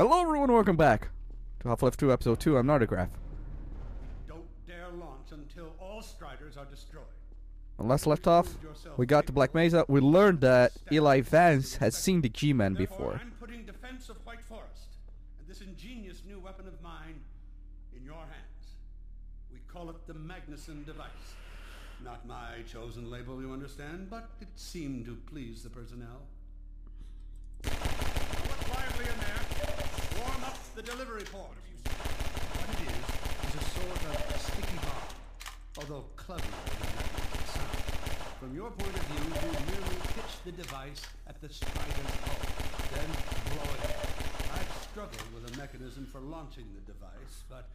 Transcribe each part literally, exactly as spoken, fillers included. Hello everyone, welcome back to Half-Life two Episode two, I'm Nordegraf. Don't dare launch until all Striders are destroyed. Unless left off, we got to Black Mesa. We learned that Eli Vance has seen the G-Man before. I'm putting defense of White Forest and this ingenious new weapon of mine in your hands. We call it the Magnuson device. Not my chosen label, you understand, but it seemed to please the personnel. What's lively in there? Warm up the delivery port. What it is, is a sort of sticky bomb, although cleverer than that sound. From your point of view, you merely pitch the device at the Strider's hull, then blow it up. I've struggled with a mechanism for launching the device, but,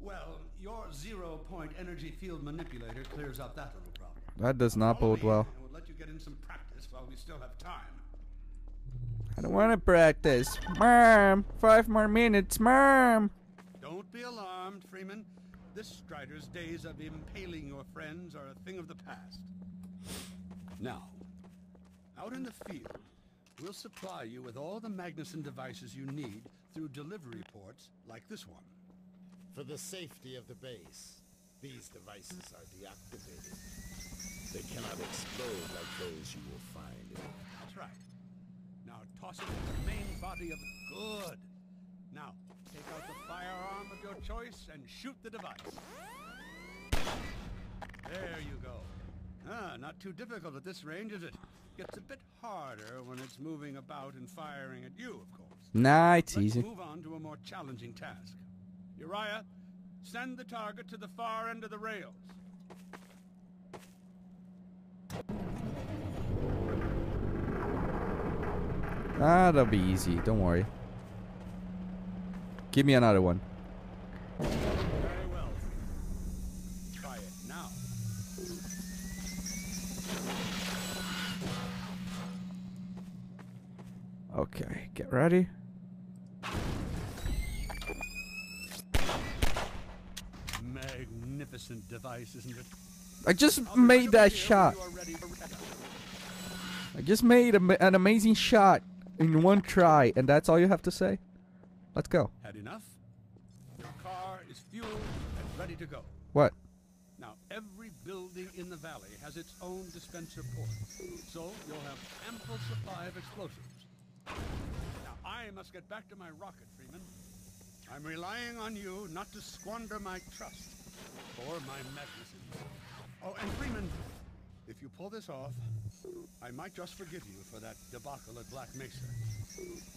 well, your zero-point energy field manipulator clears up that little problem. That does not bode well. We'll let you get in some practice while we still have time. I don't want to practice. Mom! Five more minutes, Mom! Don't be alarmed, Freeman. This Strider's days of impaling your friends are a thing of the past. Now, out in the field, we'll supply you with all the Magnuson devices you need through delivery ports like this one. For the safety of the base, these devices are deactivated. They cannot explode like those you will find in. That's right. Toss it into the main body of the... Good. Now, take out the firearm of your choice and shoot the device. There you go. Ah, not too difficult at this range, is it? Gets a bit harder when it's moving about and firing at you, of course. Nah, it's Let's easy. Move on to a more challenging task. Uriah, send the target to the far end of the rails. Ah, that'll be easy. Don't worry. Give me another one. Very well. Try it now. Okay, get ready. Magnificent device, isn't it? I just made that shot. I just made a, an amazing shot. In one try, and that's all you have to say? Let's go. Had enough? Your car is fueled and ready to go. What? Now, every building in the valley has its own dispenser port, so you'll have ample supply of explosives. Now, I must get back to my rocket, Freeman. I'm relying on you not to squander my trust or my magnetism. Oh, and Freeman, if you pull this off, I might just forgive you for that debacle at Black Mesa.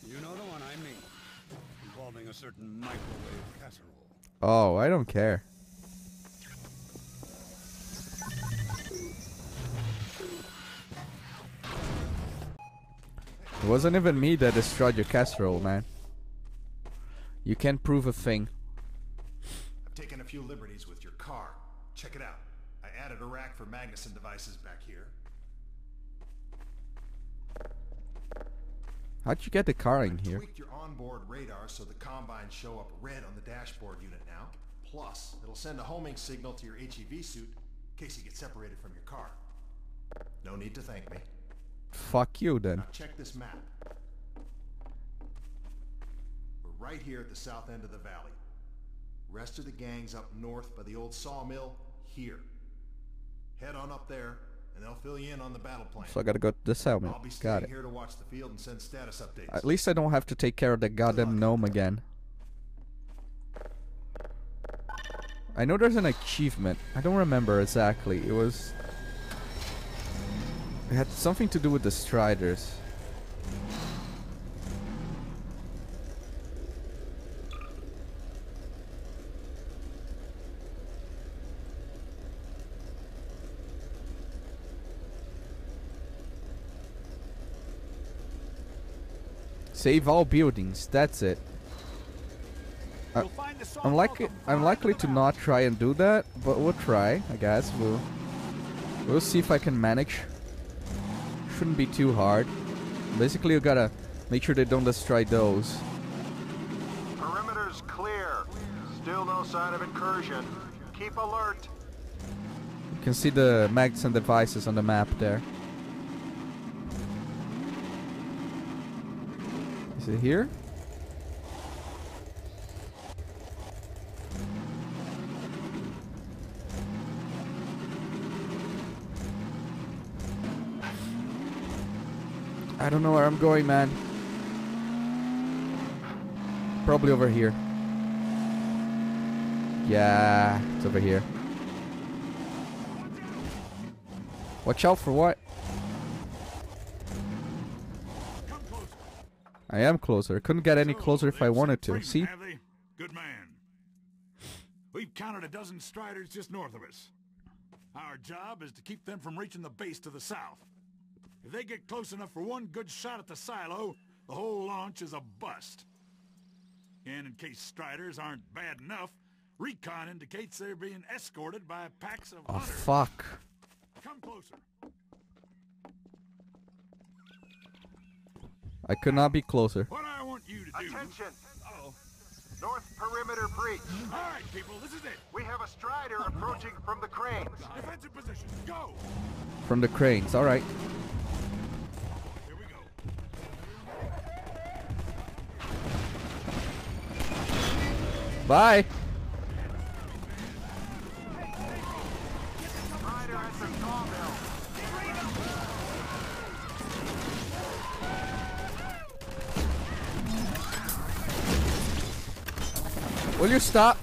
You know the one I mean, involving a certain microwave casserole. Oh, I don't care. It wasn't even me that destroyed your casserole, man. You can't prove a thing. I've taken a few liberties with your car. Check it out. I added a rack for Magnuson devices back here. How'd you get the car in here? I tweaked your onboard radar so the Combines show up red on the dashboard unit now. Plus, it'll send a homing signal to your H E V suit in case you get separated from your car. No need to thank me. Fuck you, then. Now check this map. We're right here at the south end of the valley. Rest of the gang's up north by the old sawmill here. Head on up there, and they'll fill you in on the battle plan. So I gotta go to the settlement. I'll be staying Got it. here to watch the field and send status updates. At least I don't have to take care of the goddamn gnome again. I know there's an achievement. I don't remember exactly. It was... It had something to do with the Striders. Save all buildings, that's it. Uh, I'm, likely, I'm likely to not try and do that, but we'll try, I guess. We'll, we'll see if I can manage. Shouldn't be too hard. Basically, you gotta make sure they don't destroy those. Perimeter's clear. Still no sign of incursion. Keep alert. You can see the Magnuson devices on the map there. Is it here? I don't know where I'm going, man. Probably over here. Yeah, it's over here. Watch out for what? I am closer. I couldn't get any closer if I wanted to. See? Good man. We've counted a dozen Striders just north of us. Our job is to keep them from reaching the base to the south. If they get close enough for one good shot at the silo, the whole launch is a bust. And in case Striders aren't bad enough, recon indicates they're being escorted by packs of hunters. Oh, fuck. Come closer. I could not be closer. What I want you to do. Attention. Uh-oh. North perimeter breach. All right, people, this is it. We have a Strider approaching from the cranes. Defensive position. Go. From the cranes. All right. Here we go. Bye. Will you stop?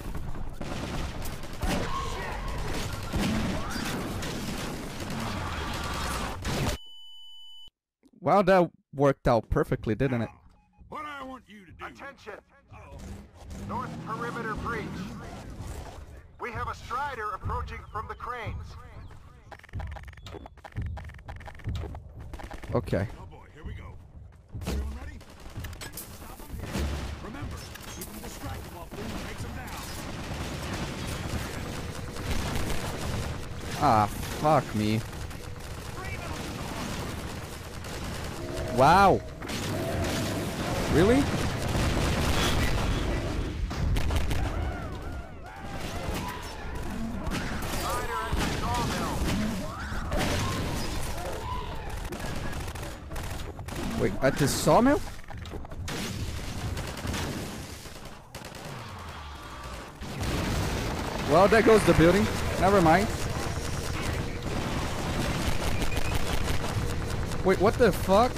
Wow, that worked out perfectly, didn't it? What I want you to do. Attention. Uh-oh. North perimeter breach. We have a Strider approaching from the cranes. Okay. Oh boy, here we go. Everyone ready? Stop him here. Remember, keep him distracted while Boone takes him down. Ah, fuck me. Wow. Really? Wait, at the sawmill? Well, there goes the building. Never mind. Wait, what the fuck?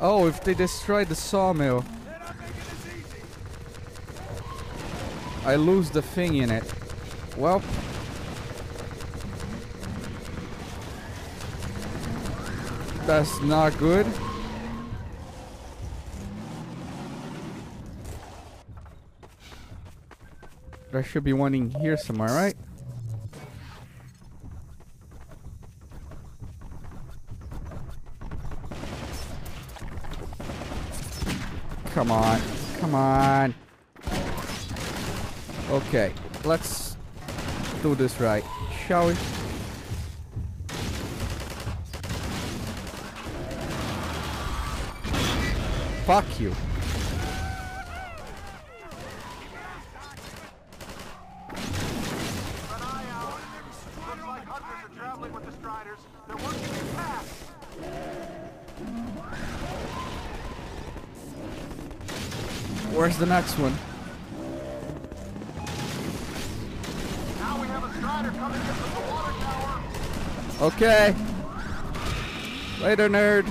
Oh, if they destroy the sawmill, I lose the thing in it. Well. That's not good. There should be one in here somewhere, right? Come on. Come on. Okay. Let's do this right, shall we? Fuck you. Where's the next one? Now we have a Strider coming in from the water tower. Okay. Later, nerd.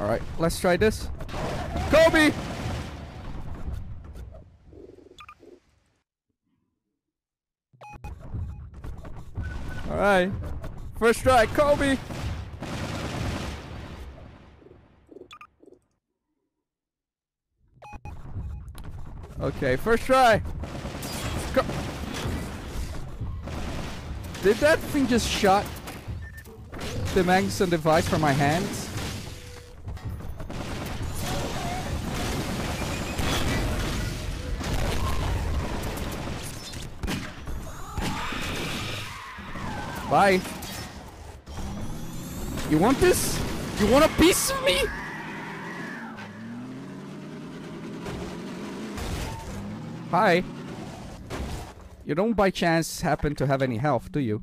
Alright, let's try this. Kobe! Alright. First try, Kobe! Okay, first try! Co- Did that thing just shot the Magnuson device from my hands? Bye. You want this? You want a piece of me? Hi. You don't by chance happen to have any health, do you?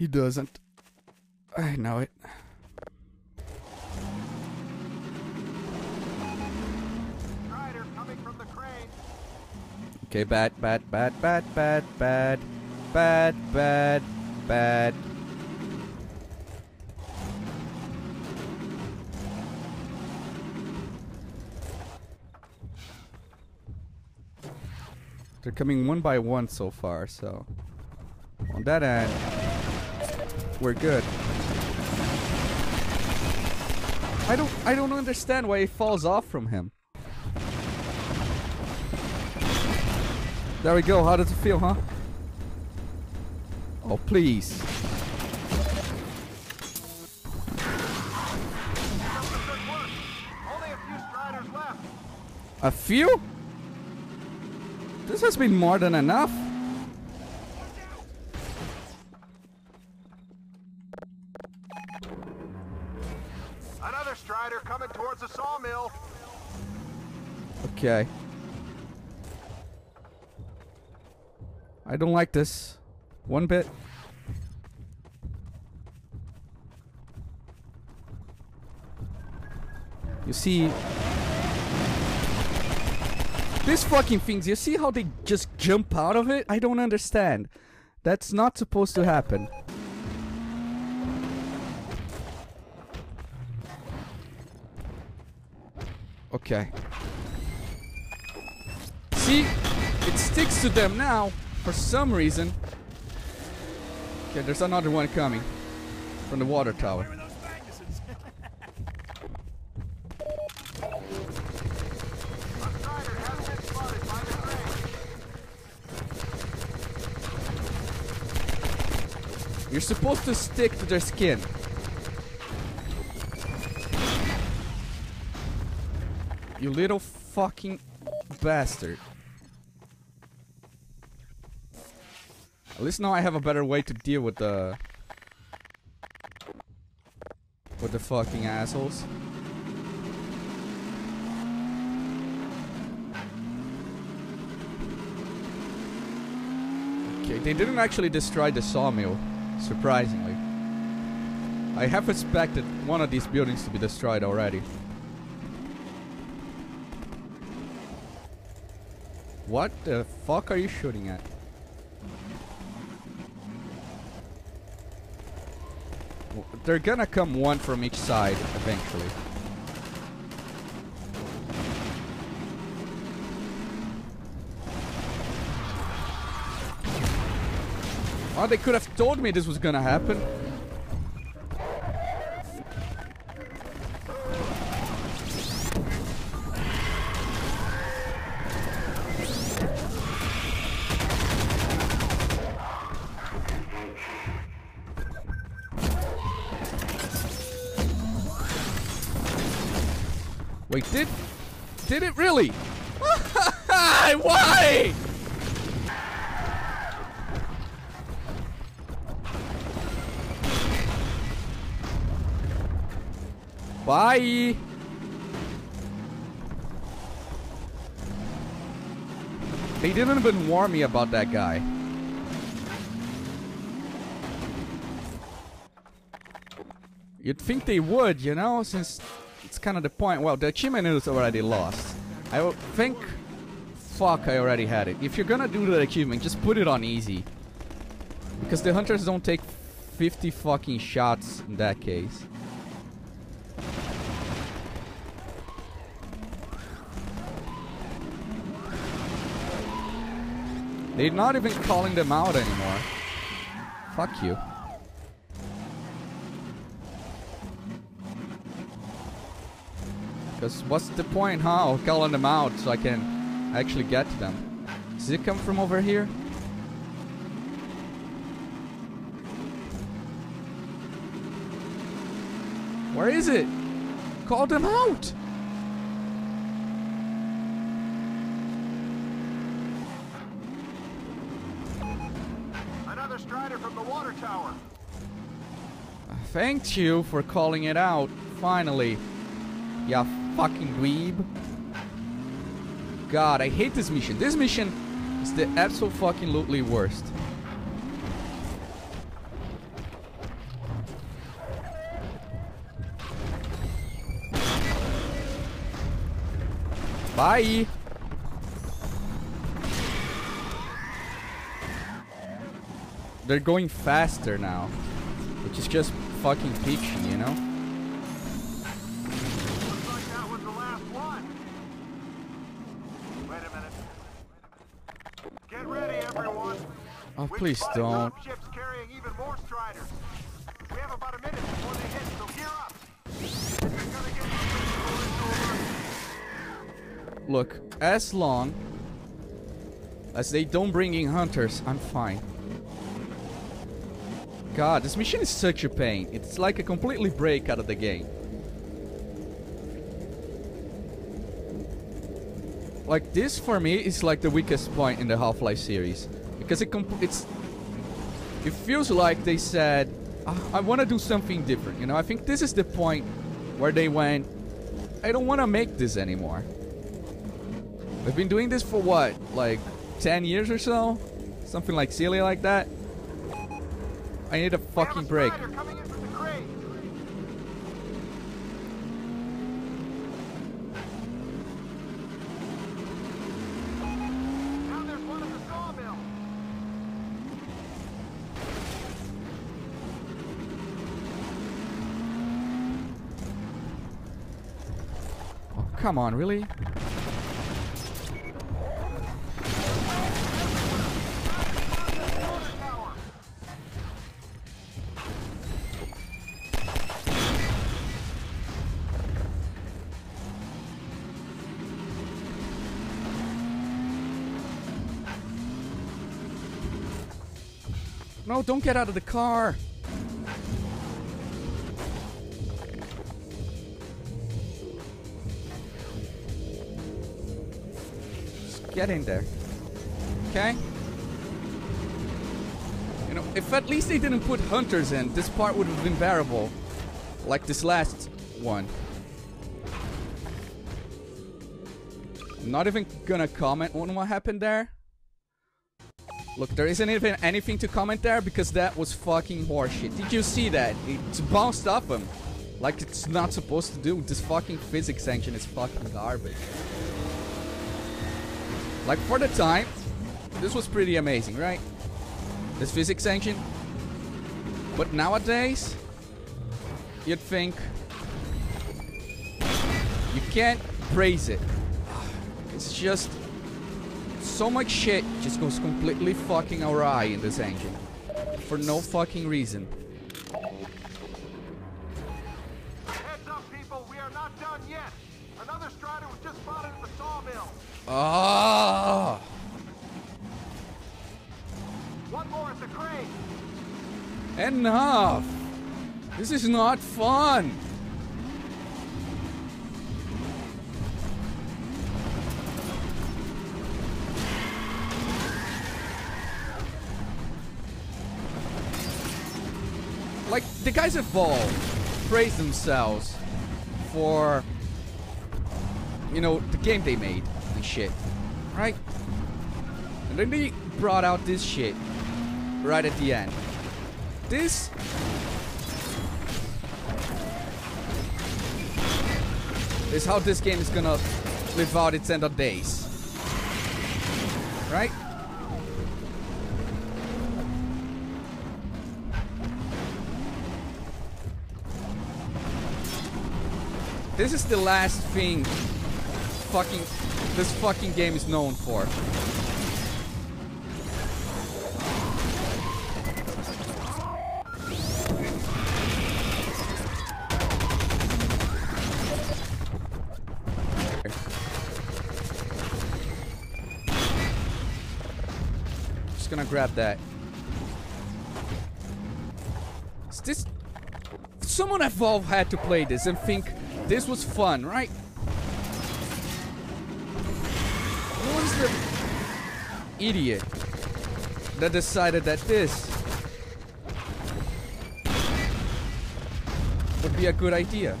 He doesn't. I know it. Strider coming from the crane. Okay, bad, bad, bad, bad, bad, bad, bad, bad, bad. They're coming one by one so far, so on that end, we're good. I don't I don't understand why he falls off from him. There we go, how does it feel, huh? Oh please. Only a few Striders left. A few? This has been more than enough. Another Strider coming towards the sawmill. Okay. I don't like this one bit. You see, these fucking things, you see how they just jump out of it? I don't understand. That's not supposed to happen. Okay. See? It sticks to them now, for some reason. Okay, there's another one coming from the water tower. You're supposed to stick to their skin. You little fucking bastard. At least now I have a better way to deal with the... with the fucking assholes. Okay, they didn't actually destroy the sawmill. Surprisingly, I have expected one of these buildings to be destroyed already. What the fuck are you shooting at? They're gonna come one from each side eventually. Oh, they could have told me this was gonna happen. Wait, did... did it really? Why? Bye. They didn't even warn me about that guy. You'd think they would, you know, since it's kind of the point. Well, the achievement is already lost. I would think... fuck, I already had it. If you're gonna do that achievement, just put it on easy. Because the hunters don't take fifty fucking shots in that case. They're not even calling them out anymore. Fuck you. Because what's the point, huh? Of calling them out so I can actually get to them. Does it come from over here? Where is it? Call them out! Tower. Thank you for calling it out, finally. Ya fucking dweeb. God, I hate this mission. This mission is the absolute fucking lootly worst. Bye. They're going faster now, which is just fucking peachy, you know? Looks like that was the last one. Wait a minute. Get ready, everyone. Oh, please don't. Ships carrying even more Striders. We have about a minute before they hit, so gear up. You're gonna get some people into alert. Look, as long as they don't bring in hunters, I'm fine. God, this mission is such a pain. It's like a completely break out of the game. Like, this for me is like the weakest point in the Half-Life series. Because it comp it's... It feels like they said, I, I want to do something different, you know? I think this is the point where they went, I don't want to make this anymore. We've been doing this for what? Like, ten years or so? Something like silly like that? I need a fucking break. Oh, come on, really? No, don't get out of the car. Just get in there. Okay? You know, if at least they didn't put hunters in, this part would have been bearable. Like this last one. I'm not even gonna comment on what happened there. Look, there isn't even anything to comment there because that was fucking horseshit. Did you see that? It bounced off him. Like it's not supposed to do. This fucking physics engine is fucking garbage. Like for the time, this was pretty amazing, right? This physics engine. But nowadays, you'd think you can't praise it. It's just... so much shit just goes completely fucking awry in this engine. For no fucking reason. Heads up, people, we are not done yet. Another Strider was just spotted at the sawmill. Ah! One more at the crane. Enough! This is not fun! Like, the guys at Valve praise themselves for, you know, the game they made and shit, right? And then they brought out this shit right at the end. This... is how this game is gonna live out its end of days. Right? This is the last thing fucking this fucking game is known for. Just gonna grab that. Is this... someone at Valve had to play this and think this was fun, right? Who is the idiot that decided that this would be a good idea?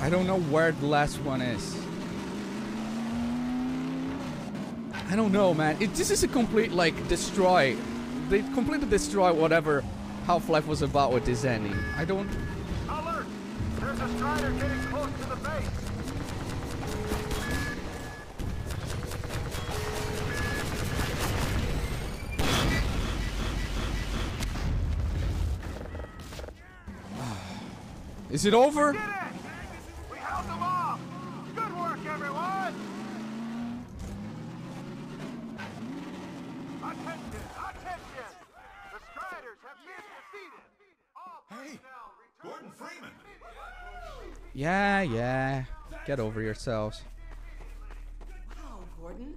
I don't know where the last one is. I don't know, man. It, this is a complete, like, destroy. They completely destroy whatever Half-Life was about with designing. I don't... Alert! There's a Strider getting close to the base! Is it over? We did it! We held them off! Good work, everyone! Attention! Attention! The Striders have been defeated! All hey! Gordon Freeman! Yeah, yeah. Get over yourselves. Wow, Gordon.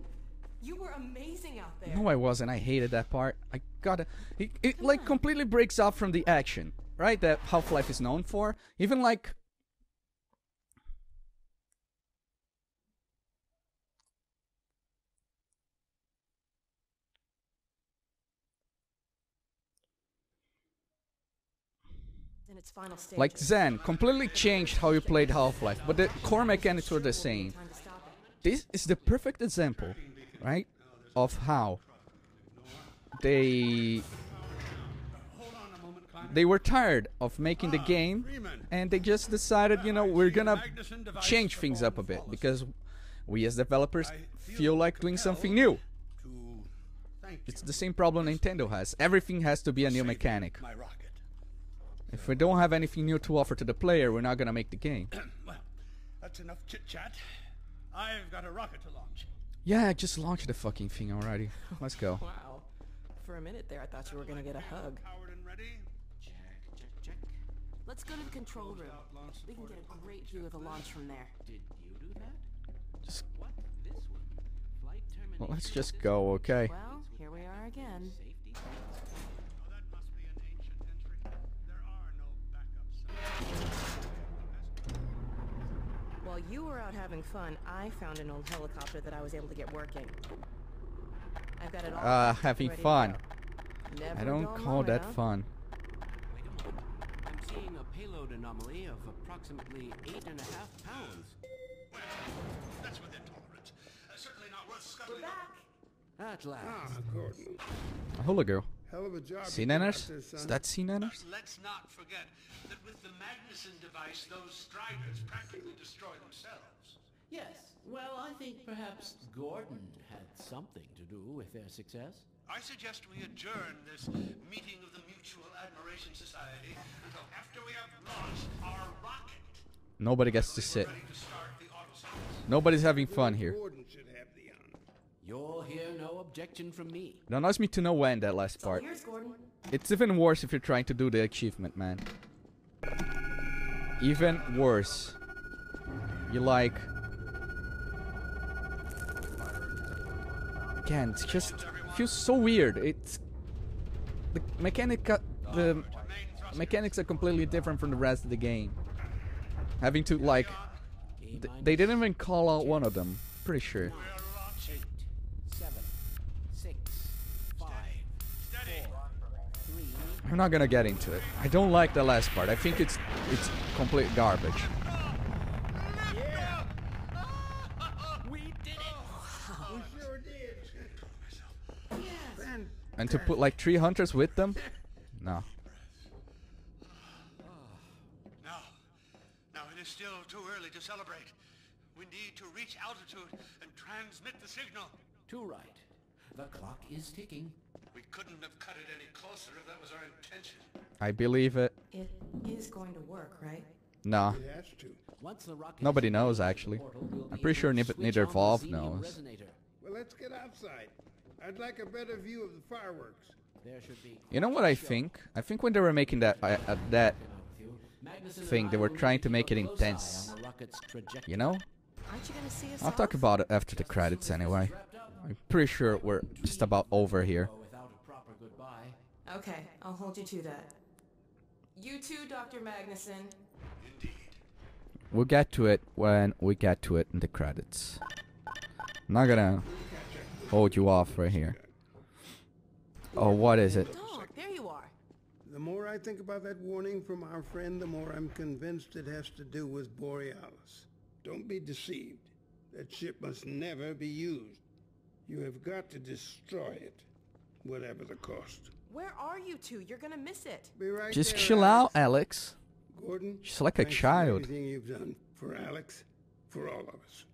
You were amazing out there. No, I wasn't. I hated that part. I gotta... It, it like, on. completely breaks off from the action. Right, that Half-Life is known for. Even like in its final stage. Like Xen completely changed how you played Half-Life, but the core mechanics were the same. This is the perfect example, right, of how they They were tired of making the game, and they just decided, you know, we're gonna change things up a bit, because we as developers feel like doing something new. It's the same problem Nintendo has. Everything has to be a new mechanic. If we don't have anything new to offer to the player, we're not gonna make the game. Well, that's enough chit-chat. I've got a rocket to launch. Yeah, I just launched the fucking thing already. Let's go. Wow. For a minute there, I thought you were gonna get a hug. Let's go to the control room. We can get a great view of the launch from there. Did you do that? Just... What? This one? Flight termination. Well, let's just go, okay? Well, here we are again. Safety. Oh, that must be an ancient entry. There are no backups. While you were out having fun, I found an old helicopter that I was able to get working. I've got it all. Uh, having fun. I don't call that enough. fun. A payload anomaly of approximately eight and a half pounds. Well, that's within tolerance. Uh, certainly not worth scuttling. At last. Ah, Gordon. Hola, girl. Hell of a job. Sea Nanners? Is that Sea Nanners? Uh, let's not forget that with the Magnuson device, those Striders practically destroy themselves. Yes. Well, I think perhaps Gordon had something to do with their success. I suggest we adjourn this meeting of the Mutual Admiration Society until after we have launched our rocket. Nobody gets to sit. Nobody's having fun here. You'll hear no objection from me. Don't ask me to know when that last part. It's even worse if you're trying to do the achievement, man. Even worse. You like... Again, it's just... feels so weird. It's the mechanic uh, the mechanics are completely different from the rest of the game. Having to like th they didn't even call out one of them, pretty sure. I'm not gonna get into it. I don't like the last part. I think it's it's complete garbage. And to put like three hunters with them? No. Now, now it is still too early to celebrate. We need to reach altitude and transmit the signal. Too right. The clock is ticking. We couldn't have cut it any closer if that was our intention. I believe it. It is going to work, right? No. It has to. Once the rocket Nobody knows, actually. Portal, I'm pretty sure neither Valve knows. Well, let's get outside. I'd like a better view of the fireworks. There should be. You know what I think? I think when they were making that uh, uh, that thing, they were trying to make it intense. You know? I'll talk about it after the credits anyway. I'm pretty sure we're just about over here. Okay, I'll hold you to that. You too, Doctor Magnuson. Indeed. We'll get to it when we get to it in the credits. I'm not gonna hold you off right here. Oh, what is it? Dog, there you are. The more I think about that warning from our friend, the more I'm convinced it has to do with Borealis. Don't be deceived. That ship must never be used. You have got to destroy it, whatever the cost. Where are you two? You're gonna miss it. Be right Just there, chill Alyx. out, Alyx. Gordon, she's like a child. Everything you've done for Alyx, for all of us.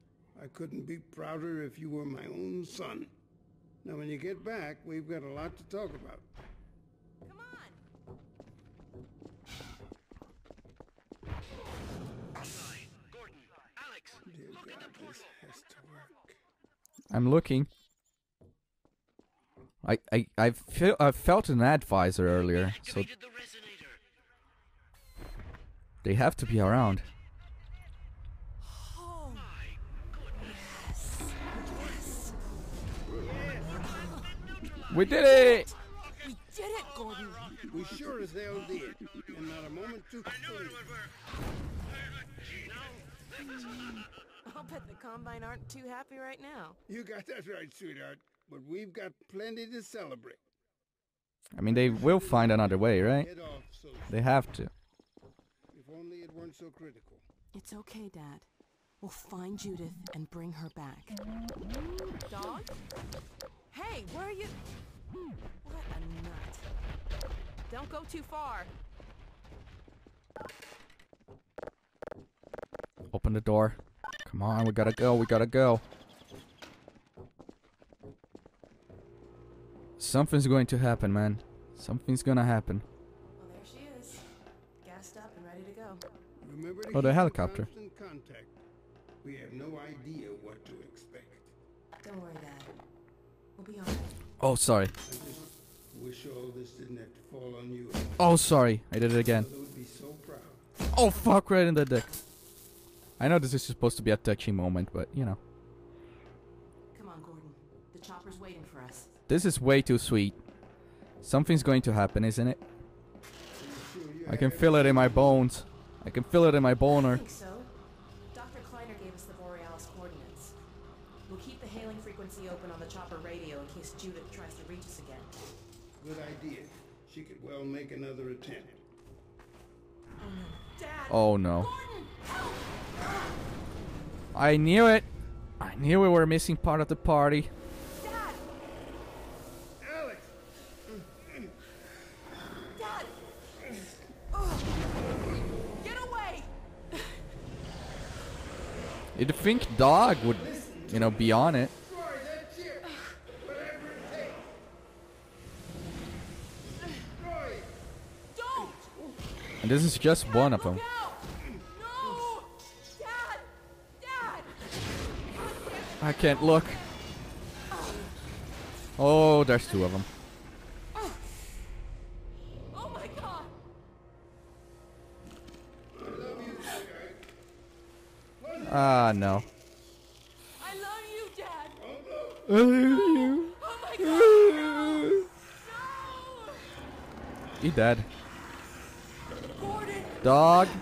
I couldn't be prouder if you were my own son. Now, when you get back, we've got a lot to talk about. Come on. Gordon, Alyx, dear look God, at the portal. This has to work. I'm looking. I I I feel I felt an advisor earlier, so they have to be around. Oh my goodness. Yes. Yes. We did it! We did it, Gordon. We sure as hell did. And not a moment too soon. I'll bet the Combine aren't too happy right now. You got that right, sweetheart. But we've got plenty to celebrate. I mean, they will find another way, right? They have to. If only it weren't so critical. It's okay, Dad. We'll find Judith and bring her back. Dog? Hey, where are you? What a nut. Don't go too far. Open the door. Come on, we gotta go, we gotta go. Something's going to happen, man. Something's gonna happen. Well, there she is. Gassed up and ready to go. Remember to oh, the helicopter. Contact. We have no idea what to expect. Don't worry, Dad. We'll be on it. Oh, sorry. I just wish all this didn't have to fall on you. Oh, sorry. I did it again. Be so proud. Oh, fuck, right in the dick. I know this is supposed to be a touching moment, but, you know. Come on, Gordon. The chopper's waiting for us. This is way too sweet. Something's going to happen, isn't it? I can feel it in my bones. I can feel it in my boner. I think so. Doctor Kleiner gave us the Borealis coordinates. We'll keep the hailing frequency open on the chopper radio in case Judith tries to reach us again. Good idea. She could well make another attempt. Dad, oh no. Gordon, I knew it. I knew we were missing part of the party. You'd think dog would, you know, be on it. And this is just one of them. I can't look. Oh, there's two of them. Ah, uh, no. I love you, Dad. I love you. Oh my God. No. He dead. Gordon. Dog. Dog.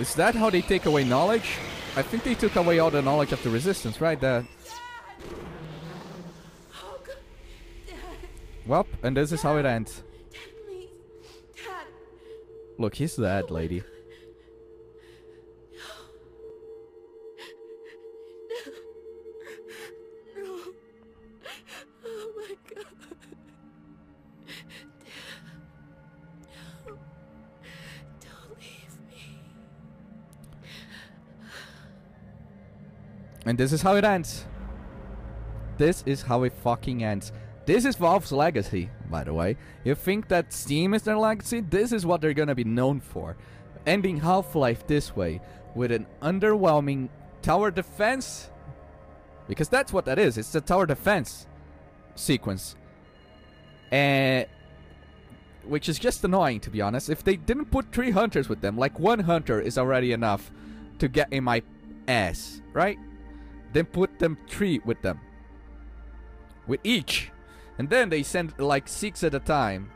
Is that how they take away knowledge? I think they took away all the knowledge of the resistance, right, Dad? Dad. Oh, God. Dad. Well, and this Dad. is how it ends. Look, he's that lady. No. No. No. Oh my God. No. Don't leave me. And this is how it ends. This is how it fucking ends. This is Valve's legacy, by the way. You think that Steam is their legacy? This is what they're gonna be known for. Ending Half-Life this way, with an underwhelming tower defense. Because that's what that is, it's the tower defense sequence. Uh, which is just annoying, to be honest. If they didn't put three hunters with them, like one hunter is already enough to get in my ass, right? Then put them three with them. With each. And then they send like six at a time.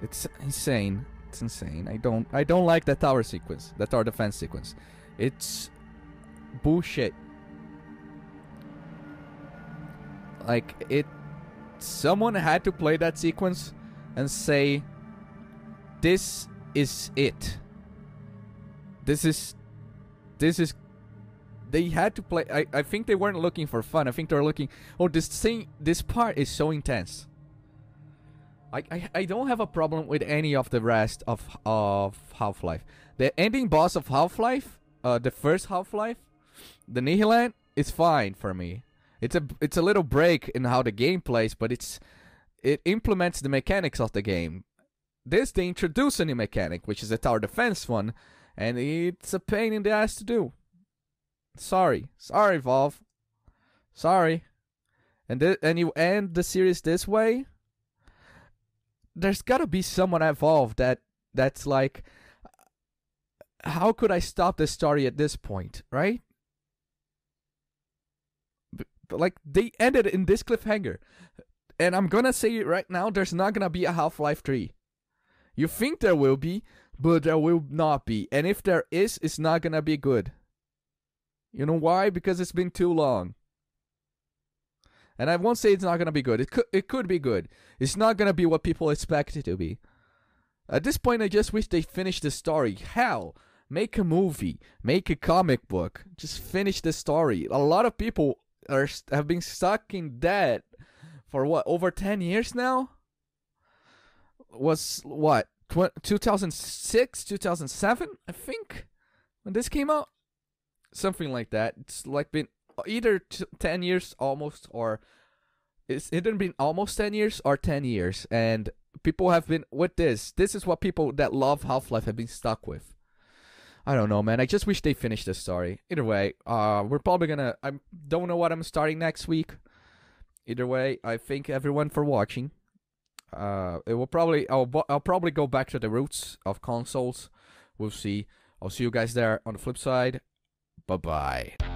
It's insane. It's insane. I don't I don't like that tower sequence, that tower defense sequence. It's bullshit. Like it someone had to play that sequence and say this is it. This is this is they had to play. I, I think they weren't looking for fun. I think they were looking, oh, this thing, this part is so intense. I, I, I don't have a problem with any of the rest of, of Half-Life. The ending boss of Half-Life, uh, the first Half-Life, the Nihilanth, is fine for me. It's a, it's a little break in how the game plays, but it's, it implements the mechanics of the game. This, they introduce a new mechanic, which is the tower defense one, and it's a pain in the ass to do. Sorry. Sorry, Valve. Sorry. And, th and you end the series this way? There's gotta be someone at Valve that, that's like, how could I stop this story at this point, right? But, but like, they ended in this cliffhanger. And I'm gonna say it right now, there's not gonna be a Half-Life three. You think there will be, but there will not be. And if there is, it's not gonna be good. You know why? Because it's been too long. And I won't say it's not gonna be good. It could, it could be good. It's not gonna be what people expect it to be. At this point, I just wish they finished the story. Hell, make a movie, make a comic book, just finish the story. A lot of people are have been stuck in that for what, over ten years now? Was what, two thousand six, two thousand seven, I think, when this came out, something like that. It's like been either t ten years almost, or it's either been almost ten years or ten years, and people have been with this. This is what people that love Half-Life have been stuck with. I don't know, man. I just wish they finished the story. Either way, uh, we're probably gonna. I don't know what I'm starting next week. Either way, I thank everyone for watching. Uh, it will probably I'll I'll probably go back to the roots of consoles. We'll see. I'll see you guys there on the flip side. Bye bye.